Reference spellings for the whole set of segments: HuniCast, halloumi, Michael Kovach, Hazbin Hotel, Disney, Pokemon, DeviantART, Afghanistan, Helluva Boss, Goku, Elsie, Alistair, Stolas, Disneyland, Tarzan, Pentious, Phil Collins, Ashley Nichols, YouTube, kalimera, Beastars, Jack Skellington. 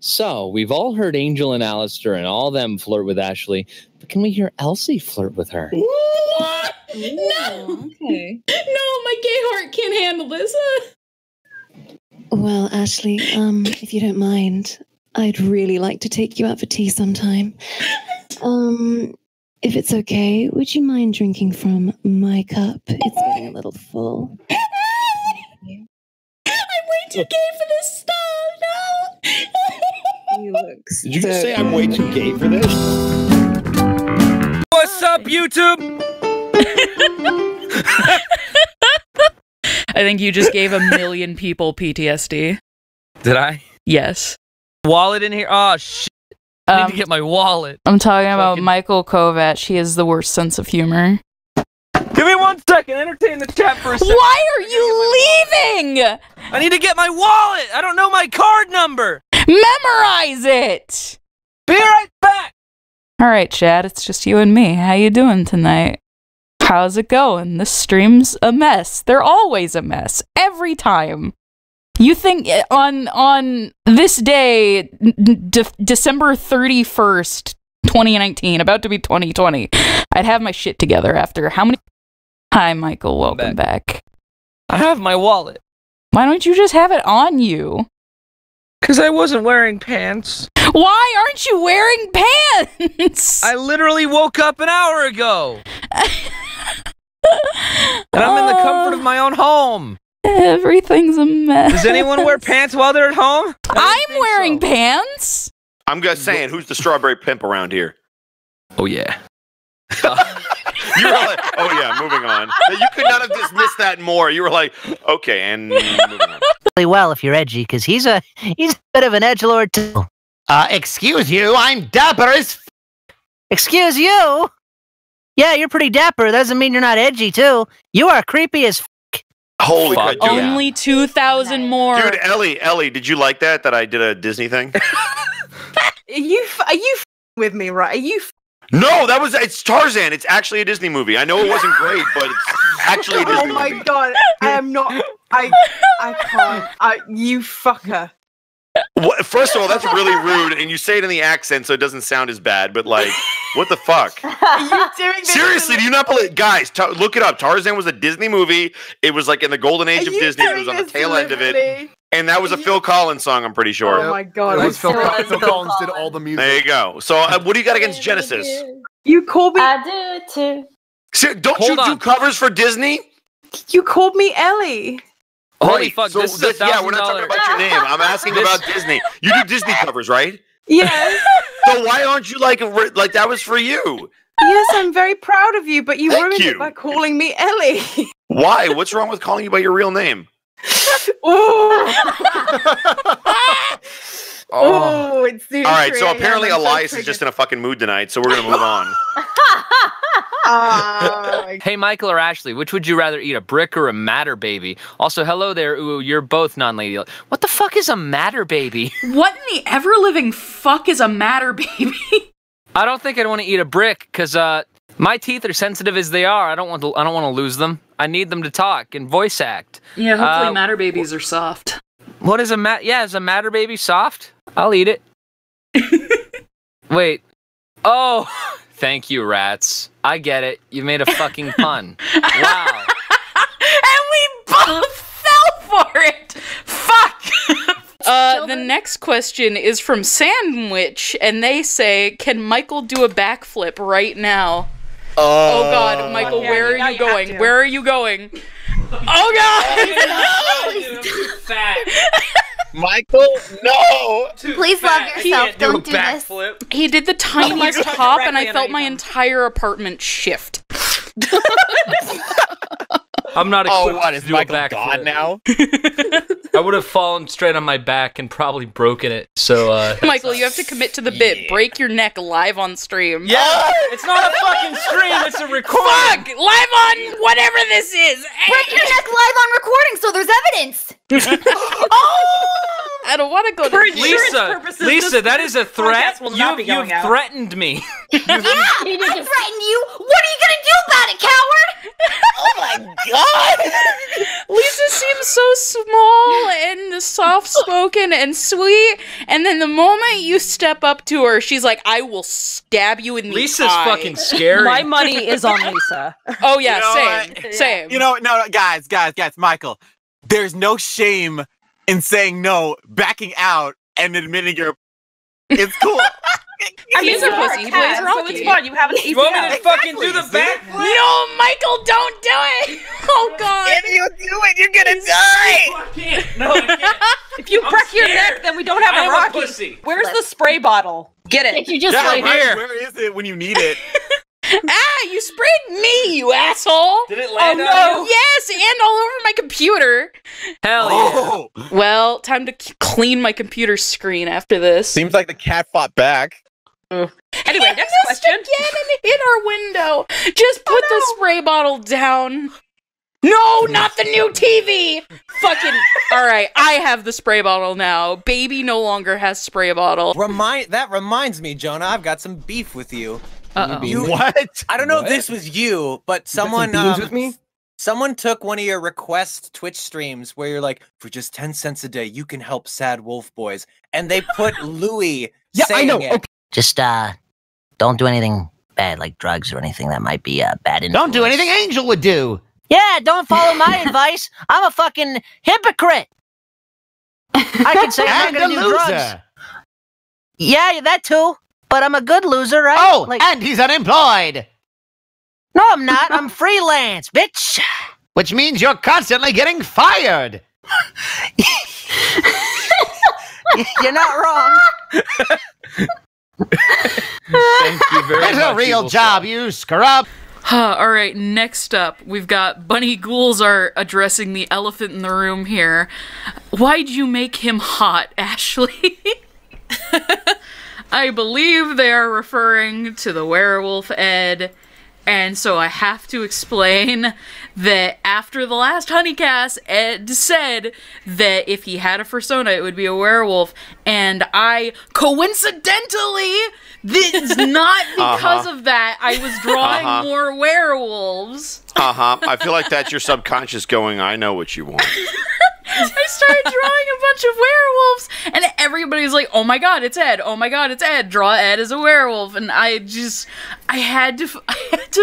So we've all heard Angel and Alistair and all them flirt with Ashley, but can we hear Elsie flirt with her? What? No. Okay. No, my gay heart can't handle this. Well, Ashley, if you don't mind, I'd really like to take you out for tea sometime. If it's okay, would you mind drinking from my cup? It's getting a little full. I'm way too gay for this stuff. No. You look so Did you just say I'm way too gay for this? What's up, YouTube? I think you just gave 1 million people PTSD. Did I? Yes. Wallet in here. Oh shit. I need to get my wallet. I'm talking about Michael Kovach. He has the worst sense of humor. Give me 1 second. Entertain the chat for a second. Why are you leaving? I need to get my wallet. I don't know my card number. Memorize it. Be right back. All right, Chad. It's just you and me. How you doing tonight? How's it going? This stream's a mess. They're always a mess. Every time. You think on this day, December 31st, 2019, about to be 2020, I'd have my shit together after how many? Hi, Michael. Welcome back. I have my wallet. Why don't you just have it on you? Because I wasn't wearing pants. Why aren't you wearing pants? I literally woke up an hour ago. And I'm in the comfort of my own home. Everything's a mess. Does anyone wear pants while they're at home? I'm wearing pants. I'm just saying, who's the strawberry pimp around here? Oh, yeah. You were like, oh, yeah, moving on. You could not have dismissed that more. You were like, okay, and moving on. Well, if you're edgy, because he's a bit of an edgelord, too. Excuse you, I'm dapper as f. Excuse you? Yeah, you're pretty dapper. Doesn't mean you're not edgy, too. You are creepy as f. Holy fuck, dude. Only 2,000 more. Dude, Ellie, did you like that I did a Disney thing? Are you with me, right? Are you? No, that was it's Tarzan. It's actually a Disney movie. I know it wasn't great, but it's actually a Disney movie. Oh my god, I am not. I can't. You fucker. What, first of all, that's really rude, and you say it in the accent so it doesn't sound as bad. But like, what the fuck? Are you seriously, do you not believe? Guys, look it up. Tarzan was a Disney movie. It was like in the golden age of Disney. It was on the tail end of it, and that was a Phil Collins song. I'm pretty sure. Oh my god, it was Phil Collins did all the music. There you go. So, what do you got against Genesis? You called me. I do it too. So, don't Hold you on. Do covers for Disney? You called me Ellie. Holy fuck! So this, yeah, we're not talking about your name. I'm asking about Disney. You do Disney covers, right? Yes. So why aren't you like that was for you? Yes, I'm very proud of you, but you ruined it by calling me Ellie. Why? What's wrong with calling you by your real name? Oh, it's all right. So apparently Elias is just in a fucking mood tonight, so we're gonna move on. Hey, Michael or Ashley, which would you rather eat, a brick or a matter baby? Also, hello there. Ooh, you're both non-lady. What the fuck is a matter baby? What in the ever-living fuck is a matter baby? I don't think I'd want to eat a brick because my teeth are sensitive as they are. I don't want to lose them. I need them to talk and voice act. Yeah, hopefully matter babies are soft. What is a mat? Yeah, is a matter baby soft? I'll eat it. Wait. Oh, thank you, rats. I get it. You made a fucking pun. Wow. And we both fell for it. Fuck. The next question is from Sandwich, and they say, "Can Michael do a backflip right now?" Oh God, Michael, where are you going? Where are you going? Oh God! Michael, no! Please love yourself. Don't do this. He did the tiniest hop, and I felt my entire apartment shift. I'm not equipped to do a backflip now. I would have fallen straight on my back and probably broken it. So, Michael, you have to commit to the bit. Break your neck live on stream. Yeah, it's not a fucking stream. It's a recording. Fuck, live on whatever this is. Break your neck live on recording, so there's evidence. Oh, I don't want to go to Lisa, that is a threat. You've threatened me. Yeah, I threatened you. What are you gonna do about it, coward? Oh my god. Lisa seems so small and the soft spoken and sweet, and then the moment you step up to her, she's like, I will stab you in the eye. Lisa's fucking scary. My money is on Lisa. Oh yeah, you know, same. You know, no, guys, Michael, there's no shame in saying no, backing out, and admitting you're... It's cool. I mean, you're a pussy. He plays Rocky. So it's fun. You have an easy out. You want me to fucking do the backflip? No, Michael, don't do it. Oh, God. If you do it, you're going to die. I can't. No, I can't. If you crack your neck, then we don't have a Rocky. Where's the spray bottle? Get it. You just right here. Where is it when you need it? Ah, you sprayed me, you asshole. Did it land on you? Yes, and all over my computer. Hell yeah. Well, time to clean my computer screen after this. Seems like the cat fought back. Anyway, next question. Again, and hit our window. Just put the spray bottle down. No, not the new TV. Fucking. All right, I have the spray bottle now. Baby no longer has spray bottle. That reminds me, Jonah. I've got some beef with you. Uh-oh. What? I don't know if this was you, but someone with me. Someone took one of your request Twitch streams where you're like, for just 10 cents a day, you can help sad wolf boys, and they put Louis. Saying I know. Okay. Just don't do anything bad, like drugs or anything that might be bad influence. Don't do anything Angel would do. Yeah, don't follow my advice. I'm a fucking hypocrite. I can say I'm not gonna do drugs. Yeah, that too. But I'm a good loser, right? Oh, like, and he's unemployed. No, I'm not. I'm freelance, bitch. Which means you're constantly getting fired. You're not wrong. Thank you very much. It's a real job, you scrub. All right, next up, we've got Bunny Ghouls are addressing the elephant in the room here. Why'd you make him hot, Ashley? I believe they are referring to the werewolf Ed, and so I have to explain that after the last HuniCast, Ed said that if he had a persona, it would be a werewolf, and I, coincidentally, this not because of that, I was drawing more werewolves. I feel like that's your subconscious going, I know what you want. I started drawing a bunch of werewolves, and everybody's like, oh my god, it's Ed, oh my god, it's Ed, draw Ed as a werewolf, and I had to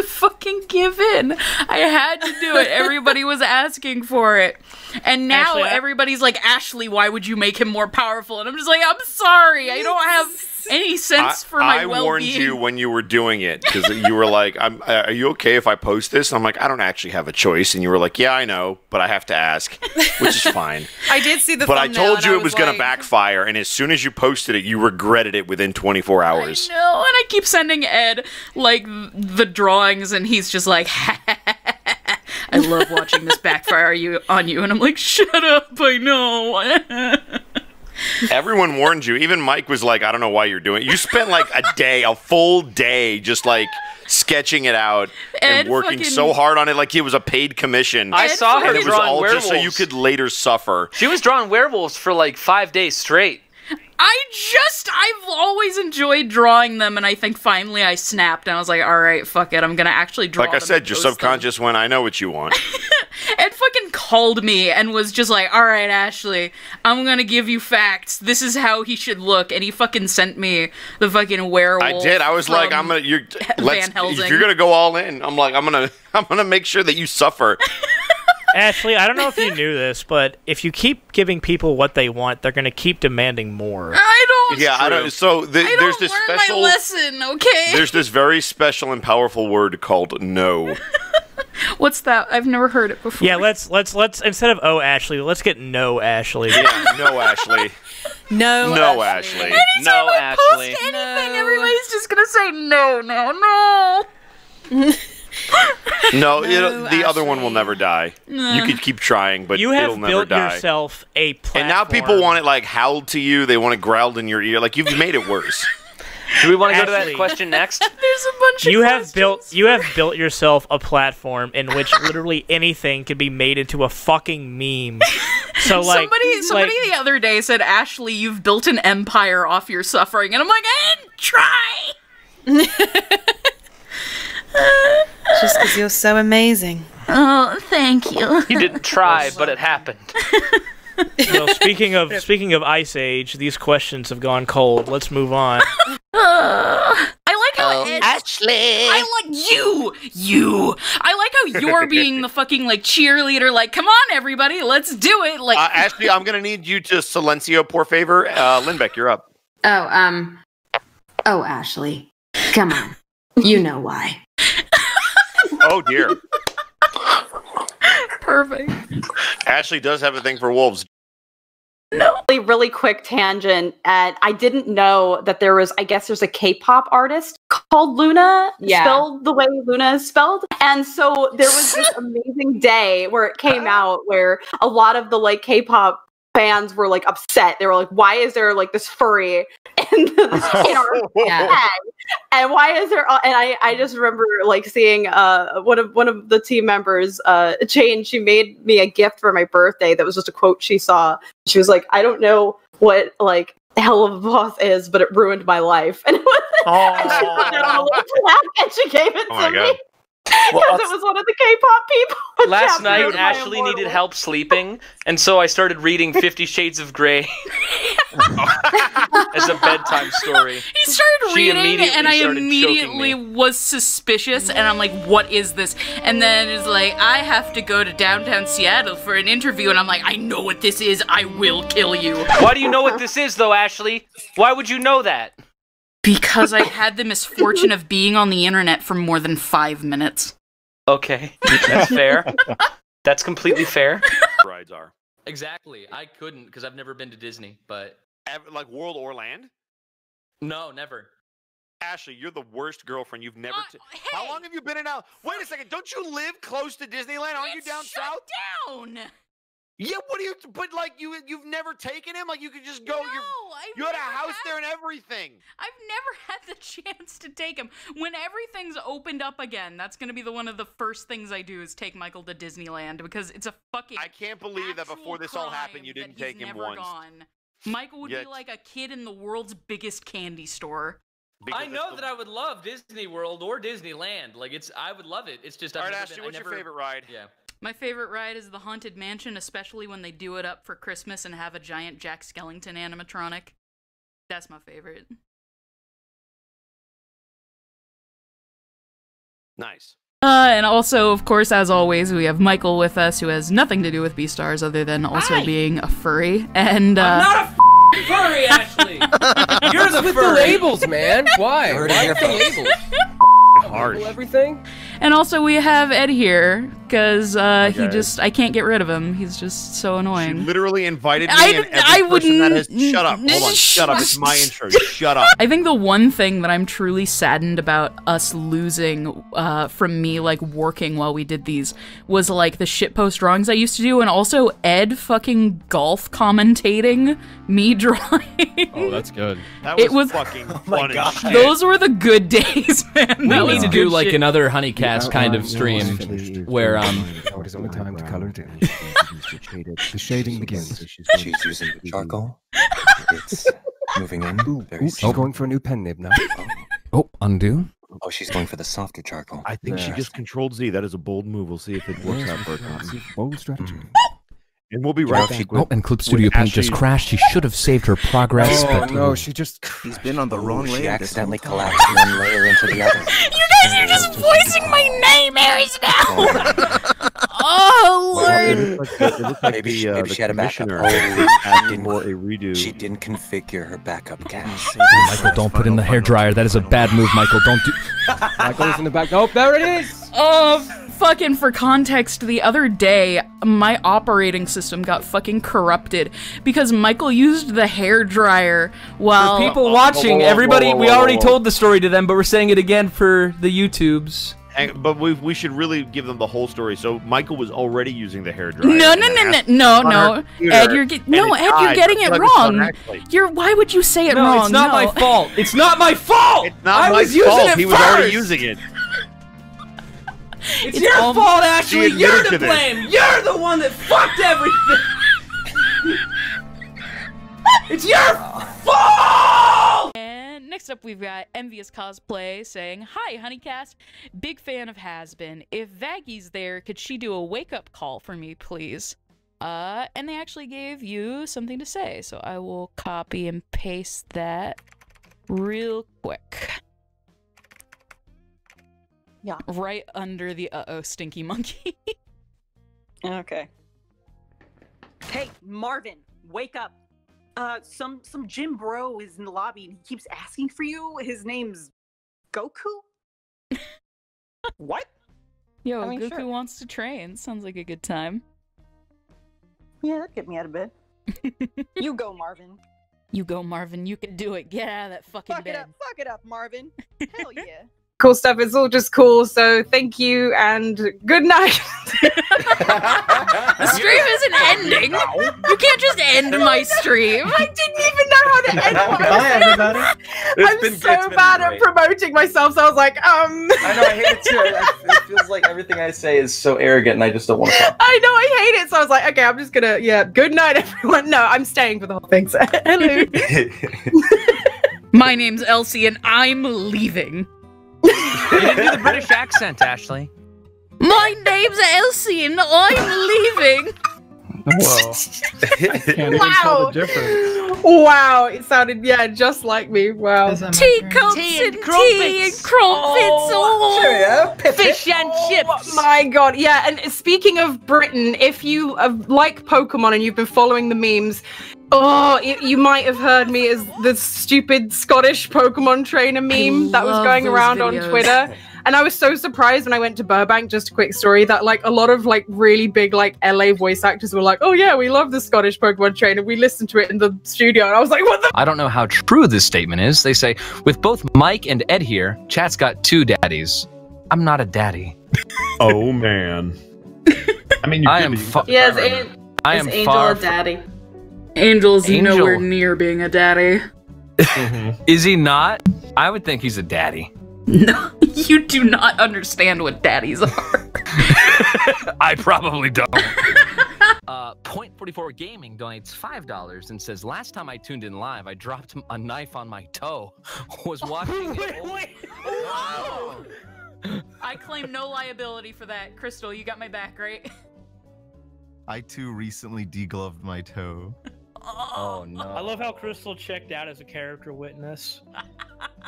fucking give in. I had to do it. Everybody was asking for it. And now Ashley, everybody's like, Ashley, why would you make him more powerful? And I'm just like, I'm sorry, I don't have any sense for my well-being. I warned you when you were doing it, because you were like, are you okay if I post this? And I'm like, I don't actually have a choice. And you were like, yeah, I know, but I have to ask, which is fine. I did see the thumbnail. But I told you it was going to backfire, and as soon as you posted it, you regretted it within 24 hours. I know, and I keep sending Ed, like, the drawings, and he's just like, ha, ha, ha, ha, ha. I love watching this backfire on you, and I'm like, shut up, I know. Everyone warned you. Even Mike was like, I don't know why you're doing it. You spent like a day, a full day, just like sketching it out and working so hard on it like it was a paid commission. I saw her drawing werewolves. Just so you could later suffer. She was drawing werewolves for like 5 days straight. I've always enjoyed drawing them, and I think finally I snapped, and I was like, all right, fuck it, I'm gonna actually draw them. Like I said, your subconscious went, I know what you want. Ed fucking called me and was just like, all right, Ashley, I'm gonna give you facts. This is how he should look, and he fucking sent me the fucking werewolf. I did. I was like, I'm gonna, if you're gonna go all in, I'm like, I'm gonna make sure that you suffer. Ashley, I don't know if you knew this, but if you keep giving people what they want, they're going to keep demanding more. I don't learn my lesson, okay? There's this very special and powerful word called no. What's that? I've never heard it before. Yeah, let's instead of oh Ashley, let's get no Ashley. Yeah, no Ashley. No Ashley. Anytime I post anything, everybody's just going to say no. No, the other one will never die. You could keep trying, but it'll never die. You have built yourself a platform. And now people want it like howled to you. They want it growled in your ear. Like, you've made it worse. Do we want to go to that question next? There's a bunch of You have built yourself a platform in which literally anything could be made into a fucking meme. So like somebody the other day said, Ashley, you've built an empire off your suffering. And I'm like, I didn't try. Just because you're so amazing. Oh, thank you. You didn't try, but it happened. Real Speaking of Ice Age, these questions have gone cold. Let's move on. Ashley! I like you! You! I like how you're being the fucking, like, cheerleader, like, come on, everybody, let's do it! Like, Ashley, I'm gonna need you to silencio, por favor. Lindbeck, you're up. Oh, oh, Ashley. Come on. You know why. Oh, dear. Perfect. Ashley does have a thing for wolves. No. Really quick tangent, and I didn't know that there was, I guess there's a K-pop artist called Luna, spelled the way Luna is spelled. And so there was this amazing day where it came out where a lot of the like K-pop fans were like upset. They were like, why is there like this furry in our head? And why is there, and I just remember like seeing one of the team members, Jane, she made me a gift for my birthday that was just a quote she saw. She was like, I don't know what like Helluva Boss is, but it ruined my life. And, it was, and she put it on a little plaque and she gave it to me. Because it was one of the K-pop people. Last night, Ashley needed help sleeping, and so I started reading 50 Shades of Grey as a bedtime story. He started reading, and I immediately was suspicious, and I'm like, what is this? And then it's like, I have to go to downtown Seattle for an interview, and I'm like, I know what this is, I will kill you. Why do you know what this is, though, Ashley? Why would you know that? Because I had the misfortune of being on the internet for more than 5 minutes. Okay, that's fair. That's completely fair. Rides are. Exactly. I couldn't because I've never been to Disney, but... Ever, like World or Land? No, never. Ashley, you're the worst girlfriend you've never... Hey. How long have you been in... Wait a second, don't you live close to Disneyland? Aren't you down south? Shut down! Yeah, what do you... But, like, you've never taken him? Like, you could just go... No, you had a house there and everything. I've never had the chance to take him. When everything's opened up again, that's going to be one of the first things I do is take Michael to Disneyland, because it's a fucking... I can't believe that before this all happened, you didn't take him once. Gone. Michael would be like a kid in the world's biggest candy store. I know that I would love Disney World or Disneyland. Like, it's... I would love it. It's just... All right, Ashley, what's your favorite ride? Yeah. My favorite ride is the Haunted Mansion, especially when they do it up for Christmas and have a giant Jack Skellington animatronic. That's my favorite. Nice. And also, of course, as always, we have Michael with us, who has nothing to do with Beastars other than also being a furry. And I'm not a f***ing furry, Ashley. You're the with the labels, man. Why? Why the labels? Everything. And also we have Ed here because he just—I can't get rid of him. He's just so annoying. She literally invited me. Shut up! Hold on! Shut up! It's my intro. Shut up! I think the one thing that I'm truly saddened about us losing from me like working while we did these was like the shitpost drawings I used to do, and also Ed fucking golf commentating me drawing. Oh, that's good. That was fucking funny. Those were the good days, man. We need to do like another HuniCast kind of stream where it's only time to color it in. The shading begins. She's using the charcoal. It's moving in. She's going for a new pen nib now. Oh, undo. Oh, she's going for the softer charcoal. I think she just controlled Z. That is a bold move. We'll see if it works out for her. Bold strategy. And we'll be right back. Oh, and Clip Studio Paint just crashed. She should have saved her progress. Oh, no, she just... She's been on the wrong layer. She accidentally collapsed one layer into the other. You guys are just voicing my nightmares now! Oh, Lord! Maybe she had a backup. She didn't configure her backup gas. Michael, don't put in the hairdryer. That is a bad move, Michael. Don't do... Michael is in the back. Oh, there it is! Oh... Fucking for context, the other day, my operating system got fucking corrupted because Michael used the hairdryer while... For people watching, everybody, we already told the story to them, but we're saying it again for the YouTubes. But we should really give them the whole story. So Michael was already using the hairdryer. No, Ed, you're getting it wrong. Why would you say it wrong? It's not my fault. It's not my fault. It's not my fault. He was already using it. It's your fault, Ashley! You're to blame! You're the one that fucked everything! It's your fault! And next up we've got Envious Cosplay saying, hi, HuniCast. Big fan of Hazbin. If Vaggie's there, could she do a wake-up call for me, please? And they actually gave you something to say, so I will copy and paste that real quick. Yeah. Right under the uh-oh stinky monkey. Okay. Hey, Marvin, wake up. Some gym bro is in the lobby and he keeps asking for you. His name's Goku? What? Yo, I mean, Goku sure wants to train. Sounds like a good time. Yeah, that'd get me out of bed. You go, Marvin. You go, Marvin. You can do it. Get out of that fucking bed. Fuck it up, Marvin. Hell yeah. Cool stuff. It's all just cool. So thank you and good night. The stream isn't ending. You can't just end my stream. I didn't even know how to end my stream. Bye, everybody. I'm so bad at promoting myself, so I was like, I know, I hate it too. It feels like everything I say is so arrogant and I just don't want to. I know, I hate it. So I was like, okay, I'm just gonna, yeah, good night, everyone. No, I'm staying for the whole thing. So hello. My name's Elsie and I'm leaving. You didn't do the British accent, Ashley. My name's Elsie and I'm leaving. Whoa. I can't even tell the difference. Wow, it sounded, yeah, just like me. Wow. Teacups and tea and crumpets. Oh, fish and chips. Oh my god, yeah. And speaking of Britain, if you like Pokemon and you've been following the memes, oh, you might have heard me as the stupid Scottish Pokemon trainer meme that was going around on Twitter. And I was so surprised when I went to Burbank, just a quick story, that like a lot of like really big like LA voice actors were like, oh yeah, we love the Scottish Pokemon trainer. We listened to it in the studio. And I was like, what the? I don't know how true this statement is. They say, with both Mike and Ed here, chat's got two daddies. I'm not a daddy. Oh man. I mean, I am far from a daddy. Angel's nowhere near being a daddy. Is he not? I would think he's a daddy. No, you do not understand what daddies are. I probably don't. Point44 Gaming donates $5 and says, last time I tuned in live, I dropped a knife on my toe. Was watching... Wait. Whoa! I claim no liability for that. Crystal, you got my back, right? I, too, recently degloved my toe. Oh, no. I love how Crystal checked out as a character witness.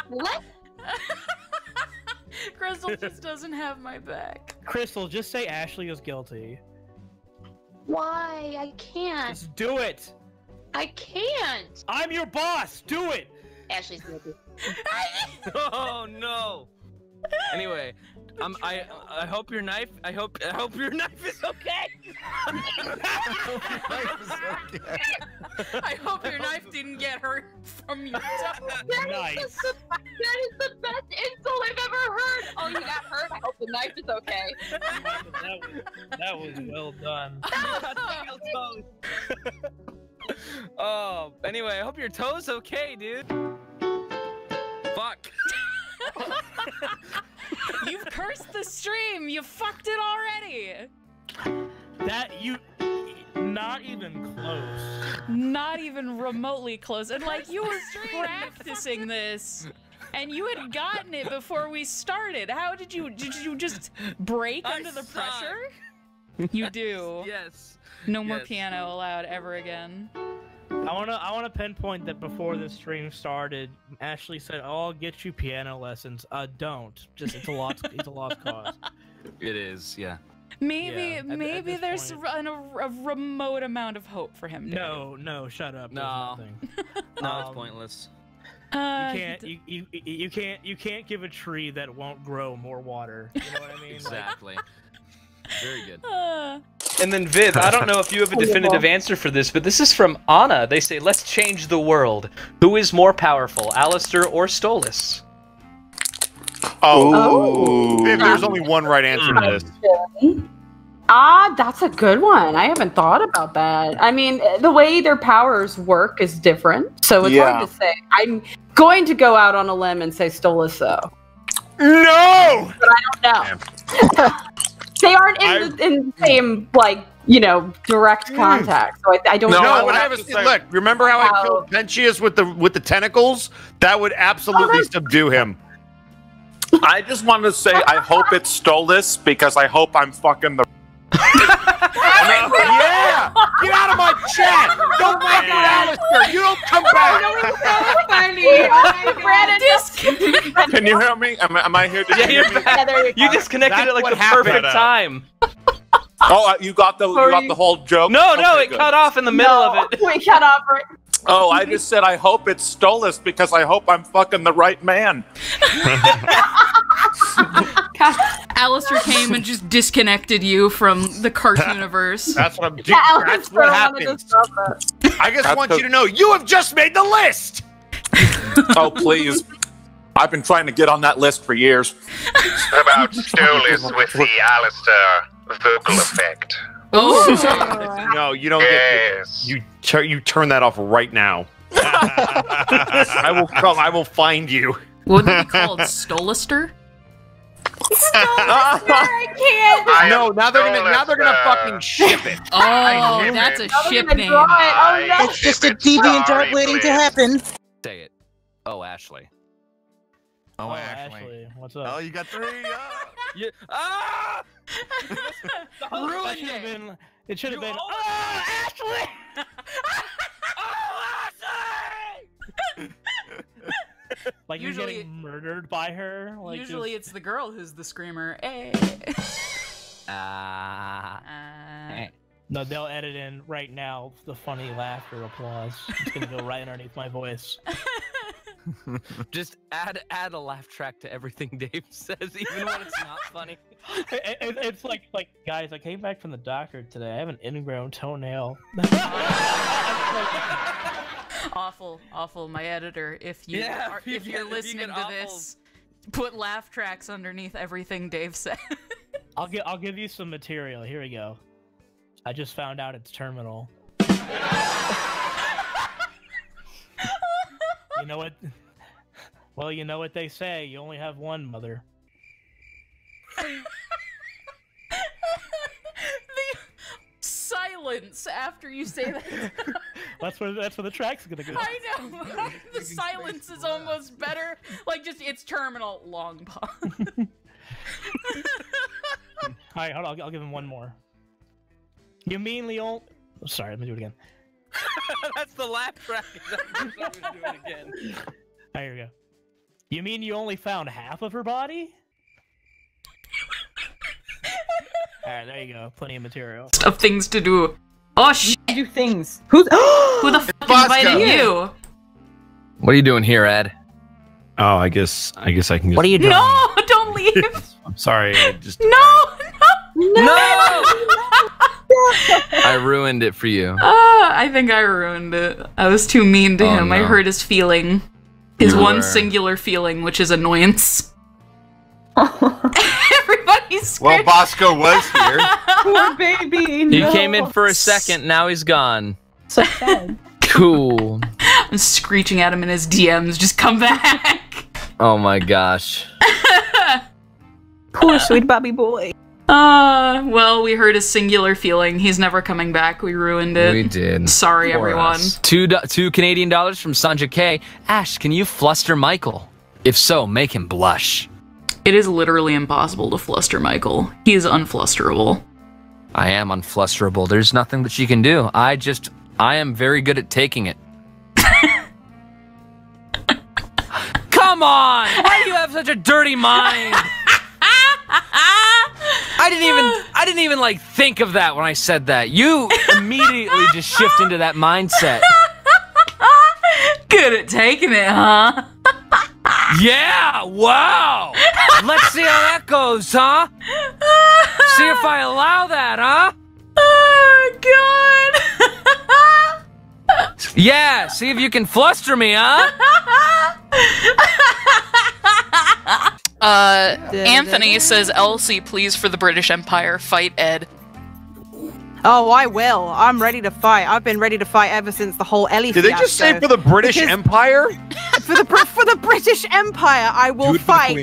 What? Crystal just doesn't have my back. Crystal, just say Ashley is guilty. Why? I can't. Just do it. I can't. I'm your boss. Do it. Ashley's guilty. Oh no. Anyway, I hope your knife. I hope your knife is okay. I hope your knife didn't get hurt from your toe. That is the best insult I've ever heard. Oh, you got hurt? I hope the knife is okay. That was well done. Oh, anyway, I hope your toe's okay, dude. Fuck. You've cursed the stream. You fucked it already. Not even close. Not even remotely close. And like you were practicing this, and you had gotten it before we started. How did you? Did you just break under the pressure? You do. Yes. No more piano allowed ever again. I wanna pinpoint that before the stream started, Ashley said, "Oh, I'll get you piano lessons." Don't. Just it's a lost cause. It is, yeah. Maybe there's a remote amount of hope for him. No, shut up. No, no, it's pointless. You can't give a tree that won't grow more water. You know what I mean? Exactly. Very good. And then Viv, I don't know if you have a definitive answer for this, but this is from Anna. They say, let's change the world. Who is more powerful, Alistair or Stolas? Oh. Viv, there's only one right answer to this. That's a good one. I haven't thought about that. I mean, the way their powers work is different, so it's hard to say. I'm going to go out on a limb and say Stolas, though. No! But I don't know. They aren't in the same, like, you know, direct contact. So I don't know. No, look, remember how I killed Pentious with the tentacles? That would absolutely subdue him. I just want to say I hope it's Stolas because I hope I'm fucking the Yeah! Get out of my chat! Don't laugh at Alistair! You don't come back! So funny! Can you help me? Am I here to you disconnected at like the perfect time. Oh, you got the whole joke? No, no, it cut off in the middle of it. We cut off right. Oh, I just said I hope it's Stolas because I hope I'm fucking the right man. Alistair came and just disconnected you from the cart universe. That's what I'm doing. Yeah, that's what happened. I just want you to know you have just made the list. Oh, please. I've been trying to get on that list for years. What about Stolas with the Alistair vocal effect? Oh. No, you don't get to, you turn that off right now. I will come. I will find you. Wouldn't it be called Stolister? I can't. No, now they're gonna fucking ship it. Oh, ship that's it. A ship name. Oh, no. It's just a deviant art waiting to happen. Say it. Oh, Ashley. Oh, Ashley. What's up? Oh, you got three. Yeah. Ah! Ruined it. It should have been. Oh, Ashley! Oh, Ashley! Like usually, you're getting murdered by her. Like usually just... it's the girl who's the screamer. Hey. No, they'll edit in right now the funny laughter applause. It's gonna go right underneath my voice. Just add a laugh track to everything Dave says, even when it's not funny. It's like guys, I came back from the doctor today. I have an ingrown toenail. Awful, awful. My editor, if you're listening to this, put laugh tracks underneath everything Dave said. I'll give you some material. Here we go. I just found out it's terminal. You know what? Well, you know what they say. You only have one mother. The silence after you say that. That's where the track's gonna go. I know. The silence is almost better. Like just it's terminal long pause. All right, hold on. I'll give him one more. You mean Leon? Oh, sorry, let me do it again. That's the laugh track. I'm going to do it again. All right, here we go. You mean you only found half of her body? All right, there you go. Plenty of material. Stuff things to do. Oh shit! Do things. Who's? Who the fuck invited you? What are you doing here, Ed? Oh, I guess I can. Just... What are you doing? No, don't leave. I'm sorry. I just. No. I ruined it for you. I think I ruined it. I was too mean to him. No. I hurt his feeling. His one singular feeling, which is annoyance. Everybody's scared. Well, Bosco was here. Poor baby. No. He came in for a second. Now he's gone. So sad. Cool. I'm screeching at him in his DMs. Just come back. Oh my gosh. Poor sweet Bobby boy. Well, we hurt his singular feeling. He's never coming back. We ruined it. We did. Sorry, everyone. Two Canadian dollars from Sanja K. Ash, can you fluster Michael? If so, make him blush. It is literally impossible to fluster Michael. He is unflusterable. I am unflusterable. There's nothing that she can do. I am very good at taking it. Come on! Why do you have such a dirty mind? I didn't even like think of that when I said that. You immediately just shift into that mindset. Good at taking it, huh? Yeah, wow. Let's see how that goes, huh? See if I allow that, huh? Oh, God. Yeah, see if you can fluster me, huh? Anthony says, Elsie, please, for the British Empire, fight Ed. Oh, I will. I'm ready to fight. I've been ready to fight ever since the whole Ellie fiasco. Did they just say for the British Empire? For the British Empire, I will fight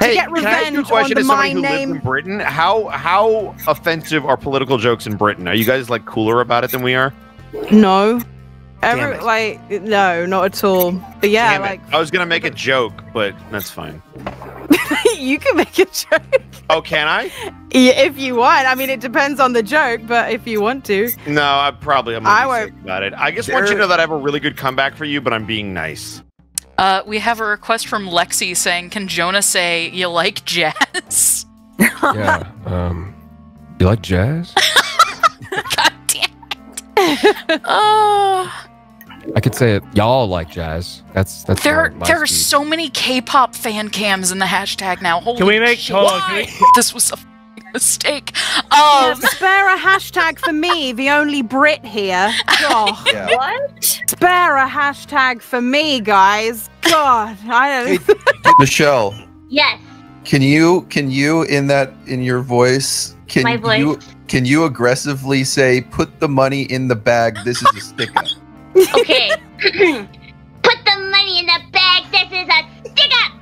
to get revenge on the my name. In Britain, how offensive are political jokes in Britain? Are you guys like cooler about it than we are? No. No, not at all. But yeah, like I was gonna make a joke, but that's fine. You can make a joke. Oh, can I? If you want. I mean, it depends on the joke, but if you want to. No, I'm not sick about it. I just want you to know that I have a really good comeback for you, but I'm being nice. We have a request from Lexi saying, can Jonah say, you like jazz? Yeah. You like jazz? God damn it. Oh. I could say it. Y'all like jazz. That's there are so many K-pop fan cams in the hashtag now. Holy shit. This was a mistake. Yeah, spare a hashtag for me, the only Brit here. God. Yeah. What? Spare a hashtag for me, guys. God, I don't. Hey, Michelle. Yes. Can you in your voice, can you aggressively say, "Put the money in the bag. This is a stick-up." Okay. Put the money in the bag. This is a stick-up.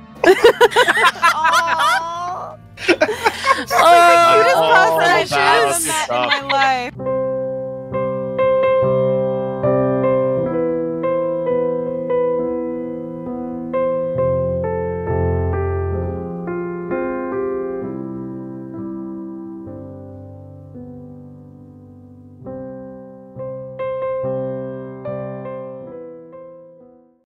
Oh. That's the cutest person I should have met in my life.